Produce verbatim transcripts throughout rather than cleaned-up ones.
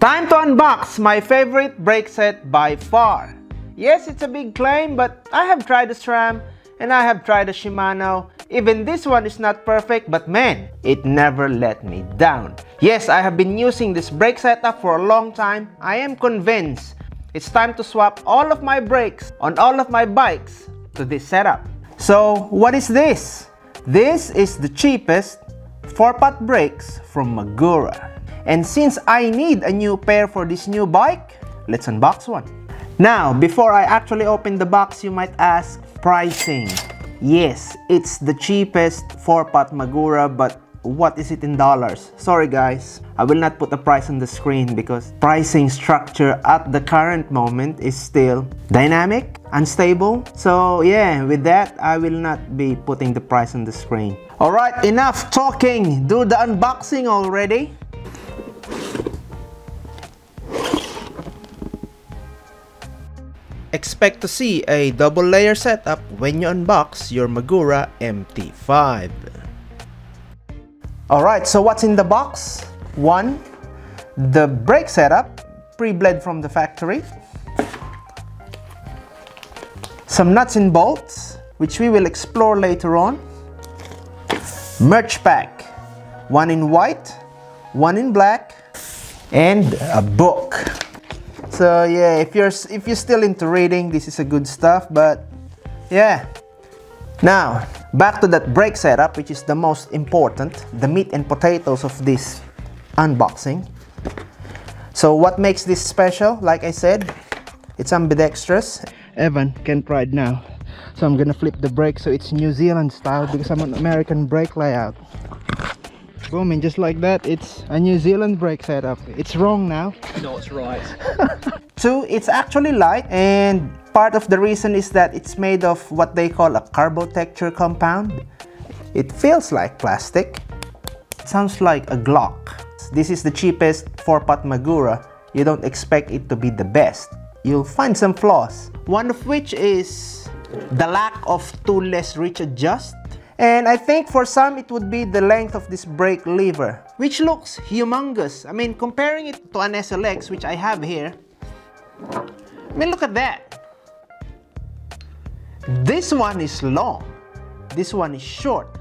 Time to unbox my favorite brake set by far. Yes, it's a big claim, but I have tried the SRAM and I have tried the Shimano. Even this one is not perfect, but man, it never let me down. Yes, I have been using this brake setup for a long time. I am convinced it's time to swap all of my brakes on all of my bikes to this setup. So what is this? This is the cheapest four-pot brakes from Magura. And since I need a new pair for this new bike, let's unbox one. Now, before I actually open the box, you might ask, pricing. Yes, it's the cheapest four-pot Magura, but what is it in dollars? Sorry guys, I will not put a price on the screen because pricing structure at the current moment is still dynamic, unstable. So yeah, with that, I will not be putting the price on the screen. All right, enough talking. Do the unboxing already. Expect to see a double layer setup when you unbox your Magura M T five. Alright, so what's in the box? One, the brake setup, pre-bled from the factory. Some nuts and bolts, which we will explore later on. Merch pack, one in white, one in black, and a book. So yeah, if you're if you're still into reading, this is a good stuff, but yeah. Now, back to that brake setup, which is the most important, the meat and potatoes of this unboxing. So what makes this special? Like I said, it's ambidextrous. Evan can ride now. So I'm gonna flip the brake so it's New Zealand style because I'm on American brake layout. Boom, and just like that, it's a New Zealand brake setup. It's wrong now. No, it's right. Two, it's actually light, and part of the reason is that it's made of what they call a carbotecture compound. It feels like plastic. It sounds like a Glock. This is the cheapest four-pot Magura. You don't expect it to be the best. You'll find some flaws, one of which is the lack of two less reach adjust. And I think for some, it would be the length of this brake lever, which looks humongous. I mean, comparing it to an S L X, which I have here. I mean, look at that. This one is long. This one is short.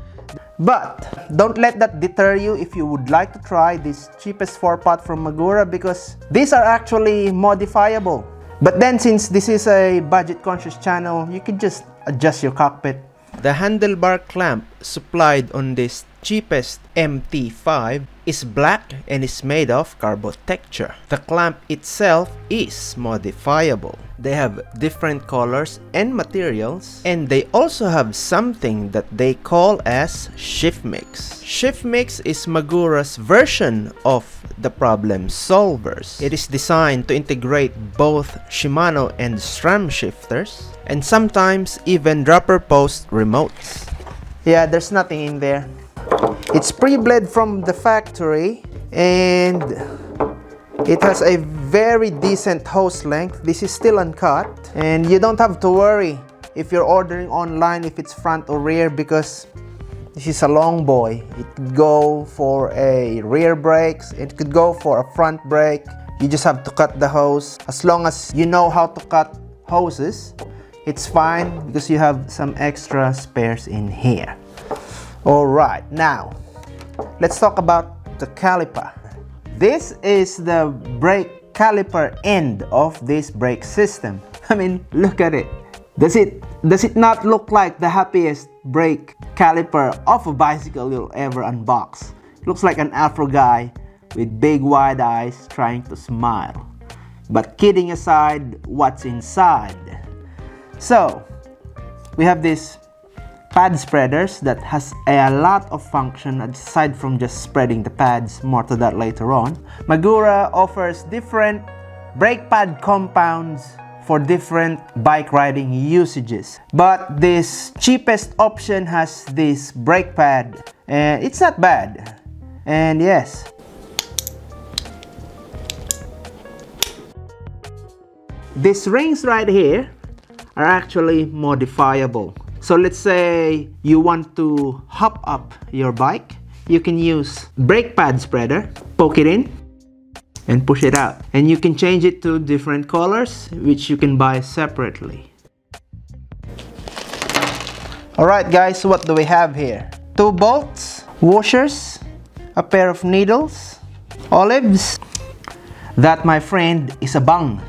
But don't let that deter you if you would like to try this cheapest four-pot from Magura, because these are actually modifiable. But then, since this is a budget-conscious channel, you can just adjust your cockpit. The handlebar clamp supplied on this cheapest M T five is black and is made of carbotecture. The clamp itself is modifiable. They have different colors and materials, and they also have something that they call as ShiftMix. ShiftMix is Magura's version of the problem solvers. It is designed to integrate both Shimano and SRAM shifters, and sometimes even dropper post remotes. Yeah, there's nothing in there. It's pre-bled from the factory, and it has a very decent hose length. This is still uncut, and you don't have to worry if you're ordering online if it's front or rear, because this is a long boy. It could go for a rear brakes, it could go for a front brake. You just have to cut the hose. As long as you know how to cut hoses, it's fine because you have some extra spares in here. Alright, now let's talk about the caliper. This is the brake caliper end of this brake system. I mean, look at it. Does it does it not look like the happiest brake caliper of a bicycle you'll ever unbox? It looks like an Afro guy with big wide eyes trying to smile. But kidding aside, what's inside? So, we have these pad spreaders that has a lot of function aside from just spreading the pads, more to that later on. Magura offers different brake pad compounds for different bike riding usages. But this cheapest option has this brake pad, and it's not bad. And yes, these rings right here are actually modifiable. So let's say you want to hop up your bike, you can use brake pad spreader, poke it in, and push it out. And you can change it to different colors, which you can buy separately. Alright guys, so what do we have here? Two bolts, washers, a pair of needles, olives. That, my friend, is a bung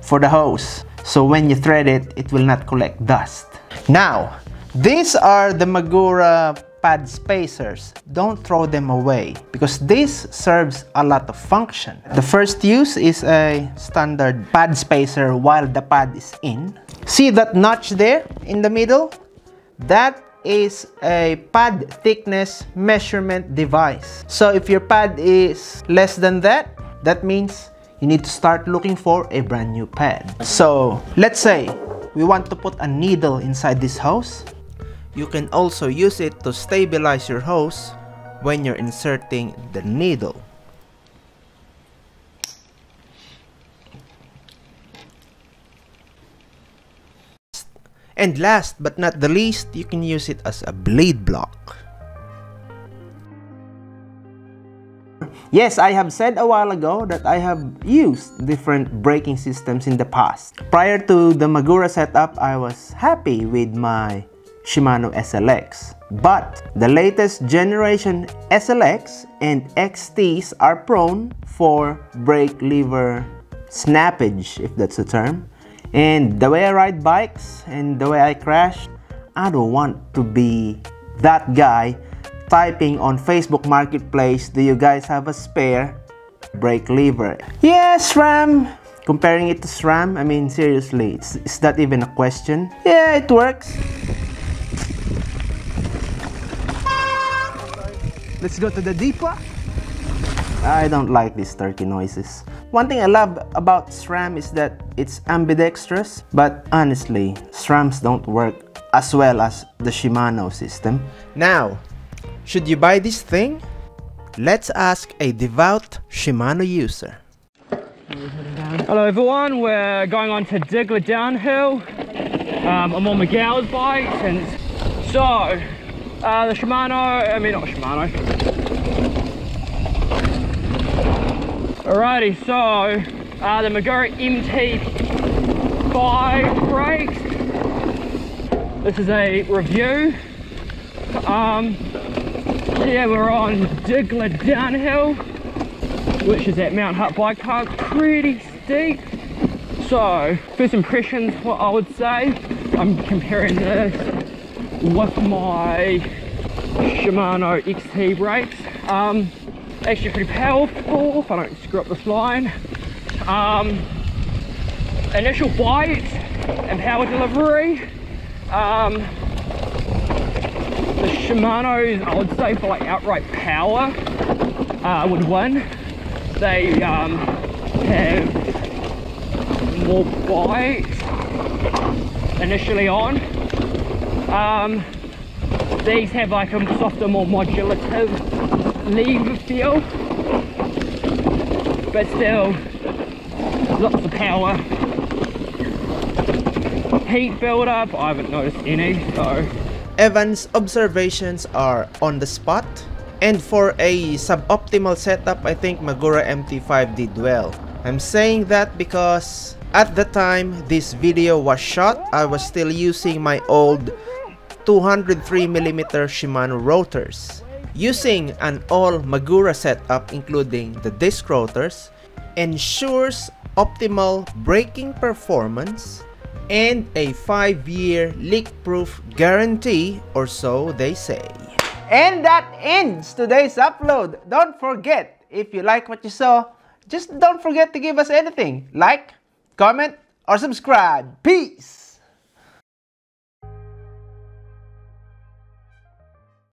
for the hose. So when you thread it, it will not collect dust. Now, these are the Magura pad spacers. Don't throw them away because this serves a lot of function. The first use is a standard pad spacer while the pad is in. See that notch there in the middle? That is a pad thickness measurement device. So if your pad is less than that, that means you need to start looking for a brand new pad. So let's say we want to put a needle inside this hose. You can also use it to stabilize your hose when you're inserting the needle. And last but not the least, you can use it as a blade block. Yes, I have said a while ago that I have used different braking systems in the past. Prior to the Magura setup, I was happy with my Shimano S L X. But the latest generation S L X and X Ts are prone for brake lever snappage, if that's the term. And the way I ride bikes and the way I crash, I don't want to be that guy typing on Facebook Marketplace, "Do you guys have a spare brake lever?" Yes, SRAM! Comparing it to SRAM, I mean, seriously, it's, is that even a question? Yeah, it works. Let's go to the depot. I don't like these turkey noises. One thing I love about SRAM is that it's ambidextrous, but honestly, SRAMs don't work as well as the Shimano system. Now, should you buy this thing? Let's ask a devout Shimano user. Hello everyone, we're going on to Diggler Downhill. Um, I'm on Magura's bike, and so uh, the Shimano, I mean not Shimano. Alrighty, so uh, the Magura M T five brakes. This is a review. Um, Yeah, we're on Diggler Downhill, which is at Mount Hutt Bike Park, pretty steep. So, first impressions, what I would say, I'm comparing this with my Shimano X T brakes. Um, actually pretty powerful, if I don't screw up this line. Um, initial bite and power delivery. Um, The Shimano's, I would say, for like outright power, uh, would win. They um, have more bite initially on. Um, these have like a softer, more modulative lever feel, but still lots of power. Heat buildup, I haven't noticed any, so. Evan's observations are on the spot, and for a suboptimal setup, I think Magura M T five did well. I'm saying that because at the time this video was shot, I was still using my old two hundred three millimeter Shimano rotors. Using an all Magura setup including the disc rotors ensures optimal braking performance and a five year leak-proof guarantee, or so they say. And that ends today's upload. Don't forget, if you like what you saw, just don't forget to give us anything. Like, comment, or subscribe. Peace!